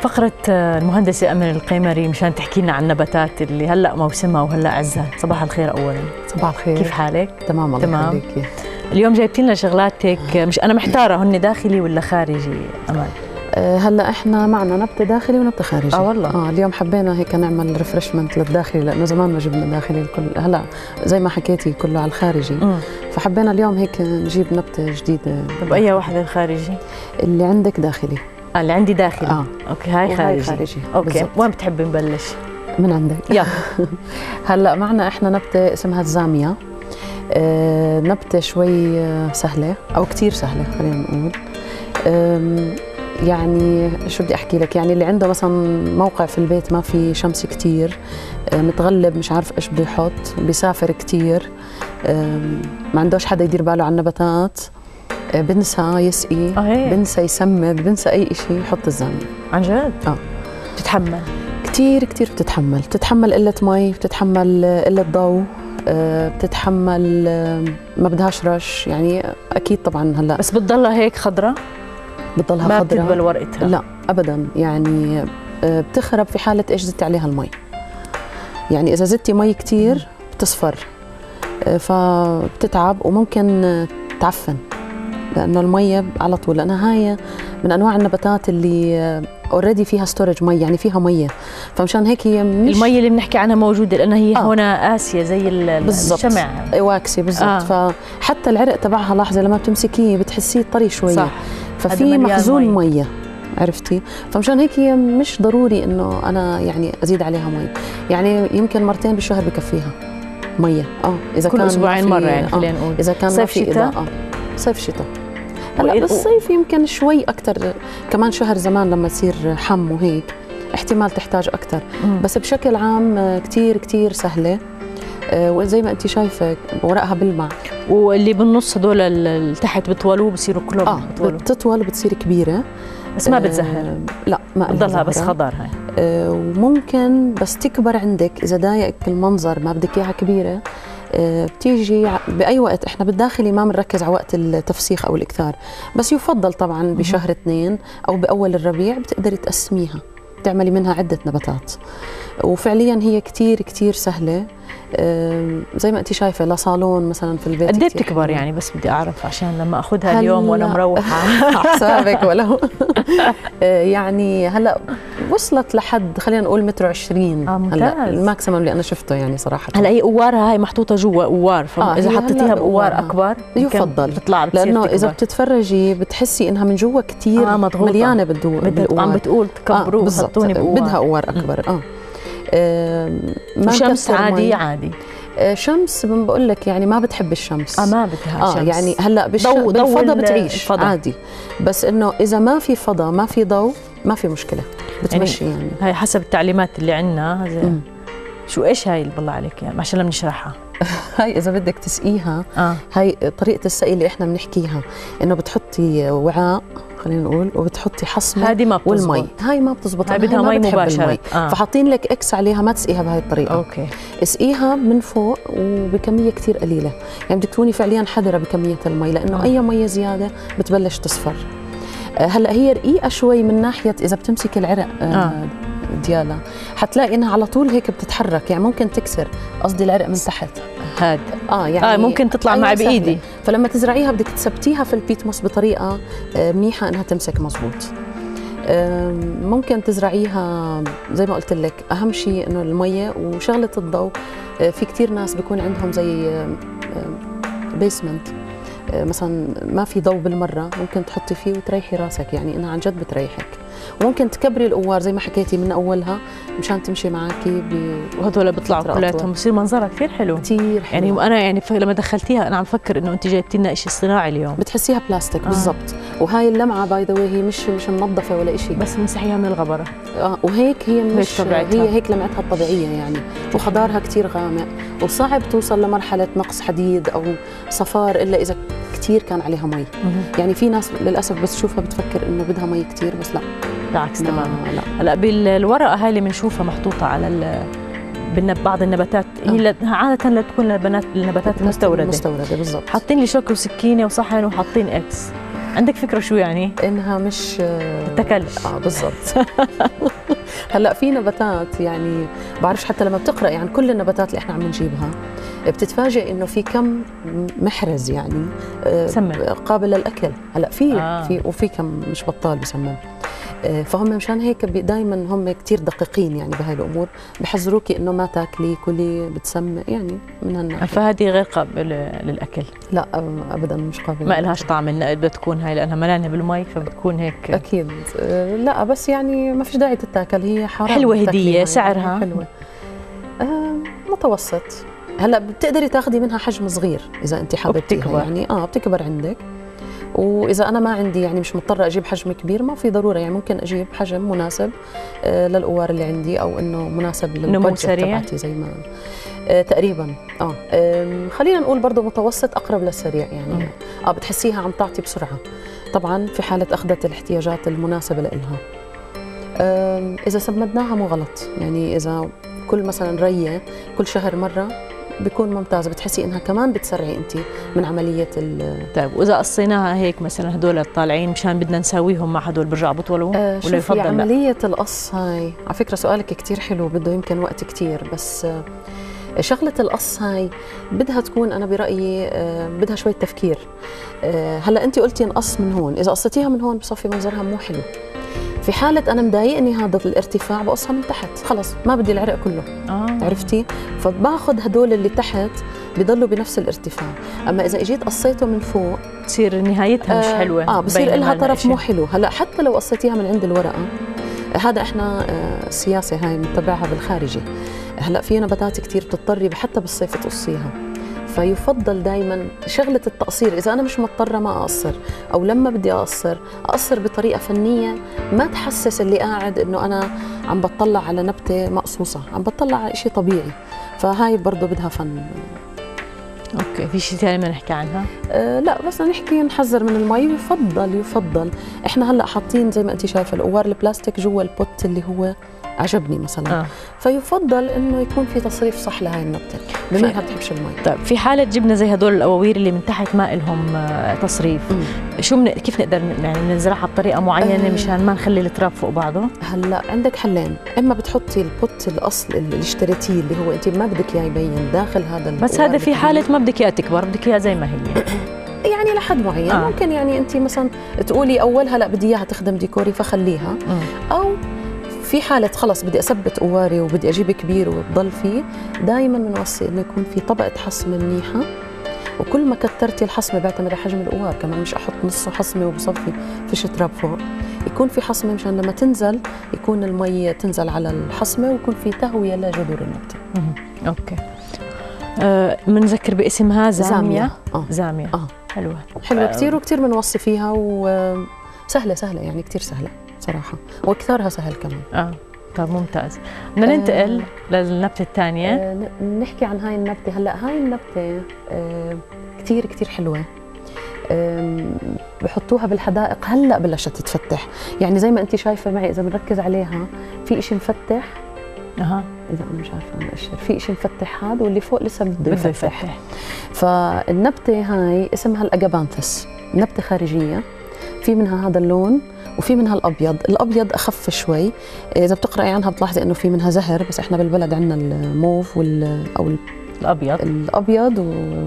فقرة المهندسة أمل القيمري مشان تحكي لنا عن النباتات اللي هلا موسمها وهلا عزها. صباح الخير أولاً. صباح الخير، كيف حالك؟ تمام الله يخليكي. اليوم جايبتي لنا شغلات هيك، مش أنا محتارة هن داخلي ولا خارجي أمل؟ هلا احنا معنا نبتة داخلي ونبتة خارجي. والله اليوم حبينا هيك نعمل ريفرشمنت للداخلي، لانه زمان ما جبنا داخلي، الكل هلا زي ما حكيتي كله على الخارجي. فحبينا اليوم هيك نجيب نبتة جديدة. طب اي وحدة الخارجي؟ اللي عندك داخلي. اللي عندي داخلي. اوكي، هاي خارجي. اوكي بالزبط. وين بتحبي نبلش؟ من عندك. يلا هلا معنا احنا نبتة اسمها الزاميا. نبتة شوي سهلة او كثير سهلة، خلينا نقول. يعني شو بدي احكي لك، يعني اللي عنده مثلا موقع في البيت ما في شمس كتير، متغلب، مش عارف ايش بده يحط، بيسافر كتير، ما عندوش حدا يدير باله على النباتات، بنسى يسقي، بنسى يسمد، بنسى اي شيء، يحط الزاميا. عن جد؟ بتتحمل كتير كتير، بتتحمل قلة مي، بتتحمل قلة ضوء، بتتحمل ما بدهاش رش، يعني اكيد طبعا. هلا بس بتضلها هيك خضراء؟ بتضلها خضراء، ما بتدبل ورقتها؟ لا ابدا، يعني بتخرب في حاله ايش زدتي عليها المي. يعني اذا زدتي مي كثير بتصفر، فبتتعب وممكن تعفن، لانه المي على طول، لانها هاي من انواع النباتات اللي اوريدي فيها ستورج مي، يعني فيها مي، فمشان هيك هي مش المي اللي بنحكي عنها موجوده، لانها هي هنا قاسيه زي الشمع، واكسه بالضبط. فحتى العرق تبعها لحظه لما بتمسكيه بتحسيه طري شويه، صح. ففي مخزون مية، عرفتي؟ فمشان هيك هي مش ضروري انه انا يعني ازيد عليها مي، يعني يمكن مرتين بالشهر بكفيها مية. اذا كل كان اسبوعين مرة، يعني خلينا نقول اذا كان صيف شتاء. صيف شتاء. هلا بالصيف يمكن شوي اكثر، كمان شهر زمان لما تصير حم وهيك احتمال تحتاج اكثر، بس بشكل عام كثير كثير سهلة، وزي ما انت شايفه ورقها بلمع. واللي بالنص هذول اللي تحت بتطولوا بصيروا كلهم بتطول وبتصير كبيره، بس ما بتزهر. لا ما بتضلها بس خضار هاي. وممكن بس تكبر عندك اذا ضايقك المنظر، ما بدك اياها كبيره، بتيجي باي وقت. احنا بالداخلي ما بنركز على وقت التفسيخ او الاكثار، بس يفضل طبعا بشهر 2 او باول الربيع بتقدري تقسميها، تعملي منها عدة نباتات. وفعليا هي كتير كتير سهلة، زي ما انت شايفة، لصالون مثلا في البيت. قد ايه بتكبر يعني؟ بس بدي اعرف عشان لما اخذها اليوم وانا مروحة حسابك ولو يعني هلا وصلت لحد خلينا نقول 1.20 متر. هلا الماكسيمم اللي انا شفته يعني صراحة. هلا هي قوارها هاي محطوطة جوا قوار، فاذا حطيتيها بقوار اكبر يفضل بتطلع، لانه اذا بتتفرجي بتحسي انها من جوا كتير مليانة بالقوار، عم بتقول تكبروه حطوني بقوار، بدها قوار اكبر. ما شمس عادي؟ عادي شمس، بقول لك يعني ما بتحب الشمس، ما بدها شمس. يعني هلا بالفضاء بتعيش الفضاء عادي، بس انه اذا ما في فضاء ما في ضوء ما في مشكله، بتمشي يعني. هاي حسب التعليمات اللي عندنا. شو ايش هاي اللي بالله عليك يعني عشان لما نشرحها؟ هاي اذا بدك تسقيها، هاي طريقه السقي اللي احنا بنحكيها، انه بتحطي وعاء خلينا نقول وبتحطي حصمه والمي. هاي ما بتزبط، هاي بدها مي مباشره. فحاطين لك اكس عليها، ما تسقيها بهاي الطريقه. اوكي، اسقيها من فوق وبكميه كثير قليله، يعني بدك تكوني فعليا حذره بكميه المي، لانه اي مي زياده بتبلش تصفر. هلا هي رقيقه شوي من ناحيه اذا بتمسك العرق ديالا، حتلاقي انها على طول هيك بتتحرك، يعني ممكن تكسر، قصدي العرق من تحت هاد. يعني ممكن تطلع معي بايدي. فلما تزرعيها بدك تثبتيها في البيتموس بطريقه منيحه انها تمسك مظبوط. ممكن تزرعيها زي ما قلت لك، اهم شيء انه الميه وشغله الضوء. في كثير ناس بيكون عندهم زي بيسمنت مثلا ما في ضوء بالمره، ممكن تحطي فيه وتريحي راسك، يعني انها عن جد بتريحك. وممكن تكبري القوار زي ما حكيتي من اولها مشان تمشي معاكي، وهذول بيطلعوا كلياتهم، بصير منظرها كثير حلو كثير حلو. يعني انا يعني لما دخلتيها انا عم فكر انه انت جايبتي لنا شيء صناعي اليوم، بتحسيها بلاستيك بالضبط. وهاي اللمعه باي ذا واي هي مش منظفه ولا شيء، بس مسحيها من الغبره. وهيك هي مش هي هيك لمعتها الطبيعيه يعني. وخضارها كثير غامق، وصعب توصل لمرحله نقص حديد او صفار الا اذا كثير كان عليها مي. يعني في ناس للاسف بس تشوفها بتفكر انه بدها مي كثير، بس لا بالعكس تماما. هلا بالورقه هاي اللي بنشوفها محطوطه على بعض النباتات، هي عاده لتكون النباتات المستورده بالضبط. حاطين لي شوكه وسكينه وصحن وحاطين اكس. عندك فكره شو يعني؟ انها مش بتتكلش. بالضبط. هلا في نباتات يعني بعرفش حتى لما بتقراي يعني عن كل النباتات اللي احنا عم نجيبها بتتفاجئ انه في كم محرز يعني قابل للاكل. هلا في وفي كم مش بطال بسموه. فهم مشان هيك دائما هم كثير دقيقين يعني بهاي الامور، بحذروكي انه ما تاكلي، كلي، بتسمي يعني من هالناحيه. فهذه غير قابله للاكل؟ لا ابدا مش قابله، ما لهاش طعم النقد، بدها تكون هاي لانها ملانه بالمي فبتكون هيك. اكيد لا بس يعني ما فيش داعي تتاكل، هي حرام. حلوه هديه، سعرها حلوه متوسط. هلا بتقدري تاخذي منها حجم صغير اذا انت حابه يعني بتكبر عندك، وإذا أنا ما عندي يعني مش مضطرة أجيب حجم كبير، ما في ضرورة يعني ممكن أجيب حجم مناسب للقوار اللي عندي، أو إنه مناسب للبادجت تبعتي زي ما تقريبا. خلينا نقول برضه متوسط أقرب للسريع يعني. بتحسيها عم تعطي بسرعة طبعا في حالة أخذت الاحتياجات المناسبة لإلها. إذا سمدناها مو غلط يعني، إذا كل مثلا رية كل شهر مرة بيكون ممتاز، بتحسي انها كمان بتسرعي انت من عمليه طيب واذا قصيناها هيك مثلا هدول الطالعين مشان بدنا نساويهم مع هدول برجع بطولوا ولا يفضل عمليه القص؟ هاي على فكره سؤالك كثير حلو، بده يمكن وقت كثير، بس شغله القص هاي بدها تكون انا برايي بدها شويه تفكير. هلا انت قلتي نقص من هون، اذا قصيتيها من هون بصفي منظرها مو حلو. في حالة أنا مضايقني هذا الارتفاع بقصها من تحت، خلص ما بدي العرق كله. عرفتي؟ فباخذ هدول اللي تحت بضلوا بنفس الارتفاع، أما إذا إجيت قصيته من فوق بتصير نهايتها مش حلوة. بصير لها طرف مو حلو. هلا حتى لو قصيتيها من عند الورقة، هذا احنا السياسة هاي بنتبعها بالخارجي. هلا في نباتات كثير بتضطري حتى بالصيف تقصيها، فيفضل دائما شغله التقصير. اذا انا مش مضطره ما اقصر، او لما بدي اقصر اقصر بطريقه فنيه ما تحسس اللي قاعد انه انا عم بطلع على نبته مقصوصه، عم بطلع على شيء طبيعي. فهاي برضه بدها فن. اوكي، في شيء ثاني ما نحكي عنها؟ لا بس نحكي نحذر من المي. يفضل احنا هلا حاطين زي ما انت شايفه القوار البلاستيك جوا البوت اللي هو عجبني مثلا. فيفضل انه يكون في تصريف صح لهي النبته بما انها ما بتحبش المي. طيب في حاله جبنا زي هدول القواوير اللي من تحت ما لهم تصريف، كيف نقدر يعني نزرعها بطريقه معينه مشان ما نخلي التراب فوق بعضه؟ هلا عندك حلين، اما بتحطي البوت الاصل اللي اشتريتيه اللي هو انت ما بدك اياه يبين داخل هذا، بس هذا في حاله ما بدك اياها تكبر، بدك اياها زي ما هي يعني لحد معين. ممكن يعني انت مثلا تقولي اولها لا بدي اياها تخدم ديكوري فخليها، او في حالة خلص بدي أثبت قواري وبدي أجيب كبير وبضل فيه. دائما بنوصي إنه يكون في طبقة حصمة منيحة، وكل ما كثرتي الحصمة بيعتمد على حجم القوار كمان، مش أحط نصه حصمة وبصفي فيش تراب فوق، يكون في حصمة مشان لما تنزل يكون المي تنزل على الحصمة ويكون في تهوية لجذور النبتة. أوكي. منذكر باسمها زاميا. زاميا حلوة كثير، وكثير بنوصي فيها، وسهلة سهلة يعني كثير سهلة صراحة، واكثرها سهل كمان. طيب ممتاز. بدنا ننتقل للنبتة الثانية. نحكي عن هاي النبتة. هلا هاي النبتة كثير كثير حلوة، بحطوها بالحدائق. هلا بلشت تتفتح يعني زي ما انت شايفة معي، إذا بنركز عليها في إشي مفتح. إذا أنا مش عارفة أنا أشر في إشي مفتح هذا، واللي فوق لسه بده يفتح. فالنبتة هاي اسمها الأجابانثوس، نبتة خارجية، في منها هذا اللون وفي منها الابيض. الابيض اخف شوي، اذا بتقراي عنها بتلاحظي انه في منها زهر، بس احنا بالبلد عندنا الموف او الابيض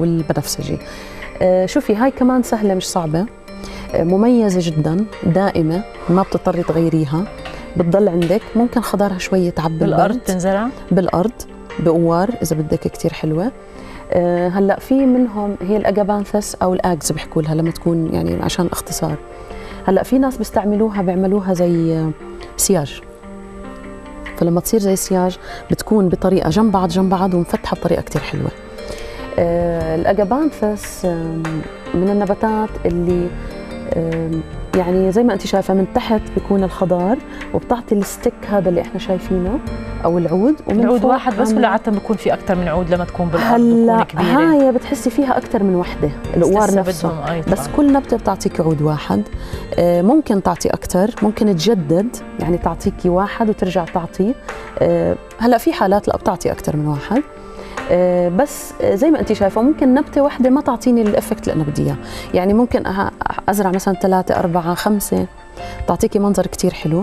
والبنفسجي. شوفي هاي كمان سهله مش صعبه، مميزه جدا، دائمه، ما بتضطري تغيريها، بتضل عندك. ممكن خضارها شويه تعبي بالارض، تنزرع بالارض بقوار اذا بدك كثير حلوه. هلا في منهم هي الاجابانثس او الاجز بحكوا لها لما تكون يعني عشان اختصار. هلا في ناس بيستعملوها بيعملوها زي سياج، فلما تصير زي سياج بتكون بطريقه جنب بعض ومفتحه بطريقه كثير حلوه. الاجابانثس من النباتات اللي يعني زي ما انت شايفه من تحت بيكون الخضار وبتعطي الستيك هذا اللي احنا شايفينه او العود، ومن فوق واحد بس، ولا عاده بيكون في اكثر من عود لما تكون بالارض بتكون كبيره؟ هاي بتحسي فيها اكثر من وحده، القوار نفسه، بس كل نبته بتعطيك عود واحد. ممكن تعطي اكثر، ممكن تجدد يعني تعطيكي واحد وترجع تعطي. هلا في حالات لا بتعطي اكثر من واحد. بس زي ما انت شايفه ممكن نبته واحده ما تعطيني الافكت اللي انا بدي اياه، يعني ممكن ازرع مثلا 3 4 5 تعطيكي منظر كثير حلو.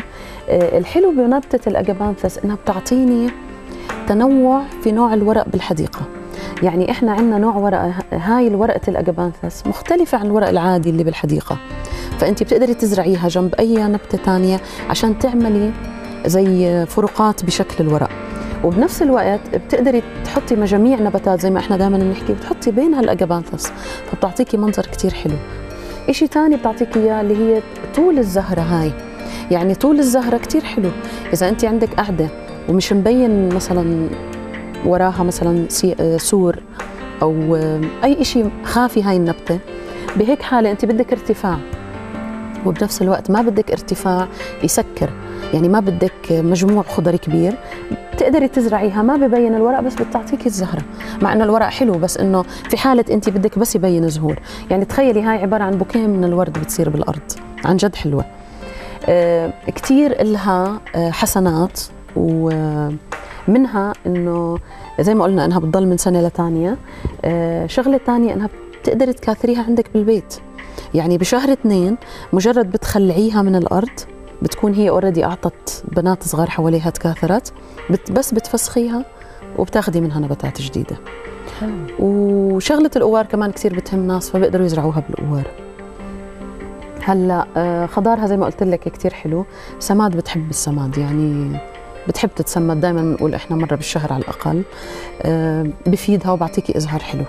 الحلو بنبته الاجابانثس انها بتعطيني تنوع في نوع الورق بالحديقه، يعني احنا عندنا نوع ورقه، هاي الورقه الاجابانثس مختلفه عن الورق العادي اللي بالحديقه، فانت بتقدري تزرعيها جنب اي نبته ثانيه عشان تعملي زي فروقات بشكل الورق، وبنفس الوقت بتقدري تحطي مجاميع نباتات زي ما احنا دائما بنحكي، بتحطي بينها الاجابانثس فبتعطيكي منظر كثير حلو. شيء ثاني بتعطيكي اياه اللي هي طول الزهره، هاي يعني طول الزهره كثير حلو، اذا انت عندك قعده ومش مبين مثلا وراها مثلا سور او اي شيء خافي هاي النبته، بهيك حاله انت بدك ارتفاع وبنفس الوقت ما بدك ارتفاع يسكر، يعني ما بدك مجموع خضري كبير، بتقدري تزرعيها ما ببين الورق بس بتعطيكي الزهره، مع انه الورق حلو بس انه في حاله انت بدك بس يبين زهور، يعني تخيلي هاي عباره عن بوكيه من الورد بتصير بالارض، عن جد حلوه. كثير الها حسنات، ومنها انه زي ما قلنا انها بتضل من سنه لثانيه، شغله ثانيه انها بتقدري تكاثريها عندك بالبيت، يعني بشهر 2 مجرد بتخلعيها من الارض بتكون هي اوريدي اعطت بنات صغار حواليها تكاثرت، بس بتفسخيها وبتاخدي منها نباتات جديده. وشغله القوار كمان كثير بتهم ناس فبيقدروا يزرعوها بالقوار. هلا خضارها زي ما قلت لك كثير حلو، سماد بتحب السماد، يعني بتحب تتسمد، دائما بنقول احنا مره بالشهر على الاقل، بفيدها وبعطيكي ازهار حلو.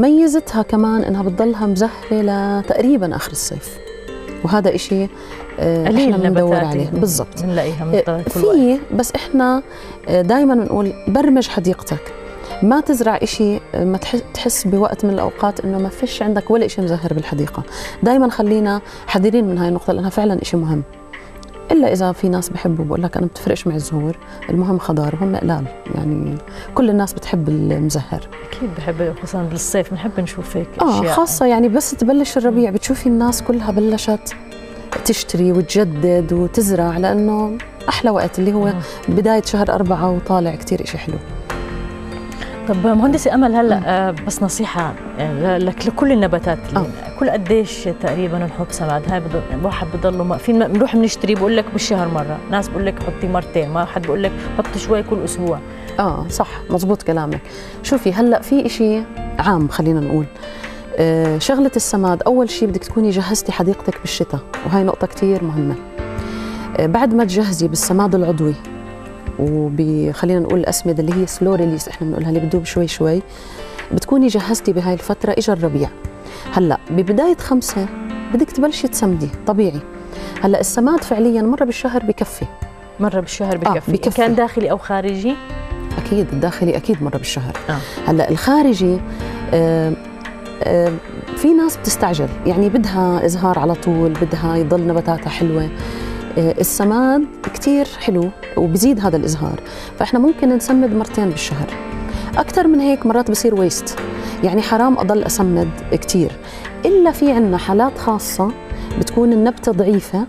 ميزتها كمان انها بتضلها مزهره لتقريبا اخر الصيف، وهذا إشي احنا بندور عليه بالضبط، في بس احنا دائما بنقول برمج حديقتك، ما تزرع إشي ما تحس بوقت من الاوقات انه ما فيش عندك ولا إشي مزهر بالحديقه، دائما خلينا حذرين من هاي النقطه لانها فعلا إشي مهم، الا اذا في ناس بحبوا بقول لك انا بتفرقش مع الزهور، المهم خضار وهم قلال، يعني كل الناس بتحب المزهر اكيد بحب، خصوصا بالصيف بنحب نشوف هيك اشياء خاصه، يعني بس تبلش الربيع بتشوفي الناس كلها بلشت تشتري وتجدد وتزرع، لانه احلى وقت اللي هو بدايه شهر 4 وطالع كثير شيء حلو. طب مهندسه امل، هلا بس نصيحه لك لكل النباتات كل قديش تقريبا نحط سماد؟ هاي واحد بضل في بنروح بنشتري بقول لك بالشهر مره، ناس بقول لك حطي مرتين، ما حد بقول لك حطي شوي كل اسبوع. صح مزبوط كلامك. شوفي هلا في إشي عام خلينا نقول، شغله السماد اول شيء بدك تكوني جهزتي حديقتك بالشتاء، وهي نقطه كثير مهمه. بعد ما تجهزي بالسماد العضوي وبخلينا نقول الاسمده اللي هي سلو ريليس احنا بنقولها اللي بتدوب شوي شوي، بتكوني جهزتي بهاي الفتره. اجى الربيع هلا ببدايه 5 بدك تبلشي تسمدي طبيعي. هلا السماد فعليا مره بالشهر بكفي، مره بالشهر بكفي، بكفي. كان داخلي او خارجي؟ اكيد الداخلي اكيد مره بالشهر. هلا الخارجي في ناس بتستعجل، يعني بدها ازهار على طول، بدها يضل نباتاتها حلوه. السماد كتير حلو وبزيد هذا الازهار، فاحنا ممكن نسمد مرتين بالشهر، اكثر من هيك مرات بصير ويست، يعني حرام اضل اسمد كتير، الا في عنا حالات خاصه بتكون النبته ضعيفه،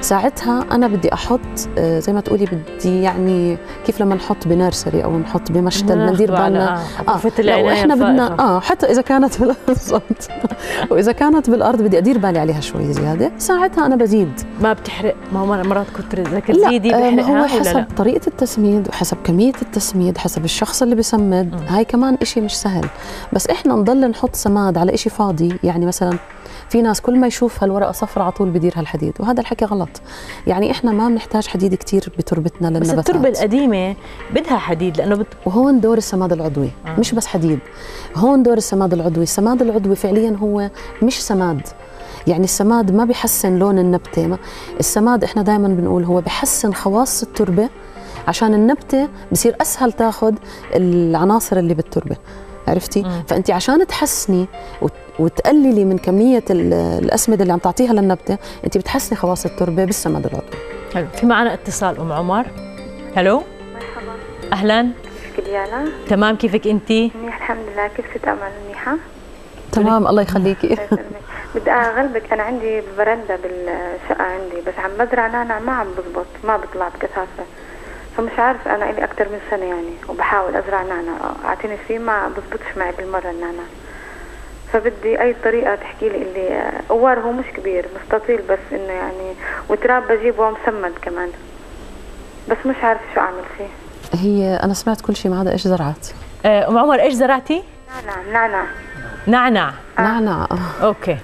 ساعتها انا بدي احط زي ما تقولي بدي، يعني كيف لما نحط بنرسري او نحط بمشتل بندير بالنا لو احنا بدنا حتى اذا كانت بالارض واذا كانت بالارض بدي ادير بالي عليها شوي زياده، ساعتها انا بزيد. ما بتحرق؟ ما هو مرات كتر اذا تزيدي بحرقها. هو حسب طريقه التسميد وحسب كميه التسميد، حسب الشخص اللي بسمد. هاي كمان إشي مش سهل، بس احنا نضل نحط سماد على إشي فاضي، يعني مثلا في ناس كل ما يشوف هالورقه صفرة على طول بديرها الحديد، وهذا الحكي غلط، يعني احنا ما بنحتاج حديد كثير بتربتنا للنباتات، بس التربه القديمه بدها حديد لانه وهون دور السماد العضوي، مش بس حديد، هون دور السماد العضوي. السماد العضوي فعليا هو مش سماد، يعني السماد ما بيحسن لون النبته، السماد احنا دائما بنقول هو بحسن خواص التربه عشان النبته بصير اسهل تاخذ العناصر اللي بالتربه، عرفتي؟ فانت عشان تحسني وتقللي من كميه الاسمده اللي عم تعطيها للنبته، انت بتحسني خواص التربه بالسماد العضوي. حلو، في معنا اتصال ام عمر. هلو، مرحبا. اهلا، كيفك ديانا؟ تمام، كيفك انت؟ منيح الحمد لله، كيف ست امل؟ منيحه؟ تمام الله يخليكي. بدي اغلبك، انا عندي برندة بالشقه عندي بس عم بزرع نعناع ما عم بزبط، ما بطلع بكثافه، فمش عارف انا لي اكتر من سنه يعني وبحاول ازرع نعناع، اعطيني فيه ما بزبطش معي بالمره النعناع، فبدي اي طريقه تحكي لي اللي قوار هو مش كبير مستطيل بس انه يعني، وتراب بجيبه مسمد كمان بس مش عارفه شو اعمل فيه. هي انا سمعت كل شيء ما عدا ايش زرعت. ام عمر ايش زرعتي؟ نعناع. نعناع اوكي.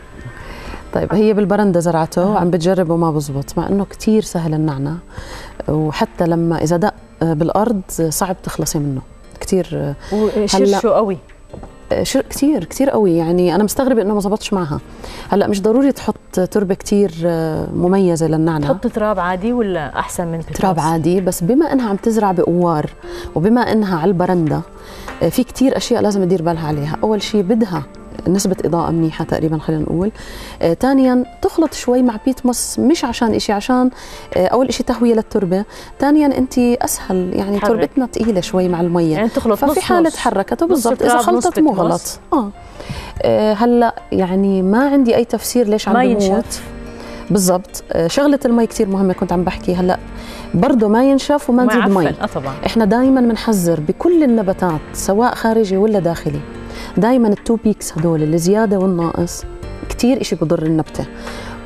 طيب هي بالبرندة زرعته وعم بتجرب وما بزبط، مع انه كثير سهل النعناع، وحتى لما اذا دق بالارض صعب تخلصي منه كثير. شو قوي كثير كثير قوي يعني، انا مستغربه انه ما زبطش معها. هلا مش ضروري تحط تربه كثير مميزه للنعناع، تحط تراب عادي ولا احسن من بتراس؟ تراب عادي، بس بما انها عم تزرع بقوار وبما انها على البرندة في كثير اشياء لازم تدير بالها عليها. اول شيء بدها نسبة إضاءة منيحة تقريبا خلينا نقول، ثانيا تخلط شوي مع بيت مص، مش عشان شيء عشان أول شيء تهوية للتربة، ثانيا أنت أسهل يعني حرك. تربتنا ثقيلة شوي مع المية يعني تخلط، ففي حالة حركته بالضبط إذا خلطت مو غلط. هلا يعني ما عندي أي تفسير ليش عم بموت بالضبط. شغلة المي كثير مهمة كنت عم بحكي، هلا برضه ما ينشف وما نزيد مي. طبعا احنا دائما بنحذر بكل النباتات سواء خارجي ولا داخلي، دائما التو بيكس هدول الزياده والناقص كثير شيء بضر النبته،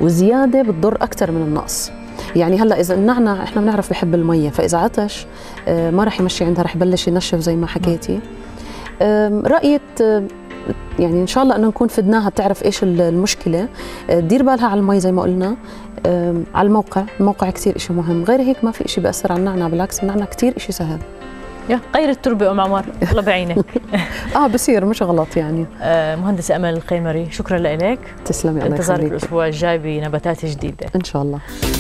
والزياده بتضر اكثر من النقص. يعني هلا اذا النعناع احنا بنعرف بحب الميه، فاذا عطش ما راح يمشي عندها، راح يبلش ينشف زي ما حكيتي. رايت يعني ان شاء الله انه نكون فدناها بتعرف ايش المشكله، دير بالها على المي زي ما قلنا، على الموقع، الموقع كثير شيء مهم. غير هيك ما في شيء بأثر على النعناع، بالعكس النعناع كثير شيء سهل. غير التربة أم عمر الله بعينك. بصير مش غلط يعني. مهندسة أمل القيمري شكرا لك. تسلمي، أنا انتظارك الأسبوع الجاي بنباتات جديدة إن شاء الله.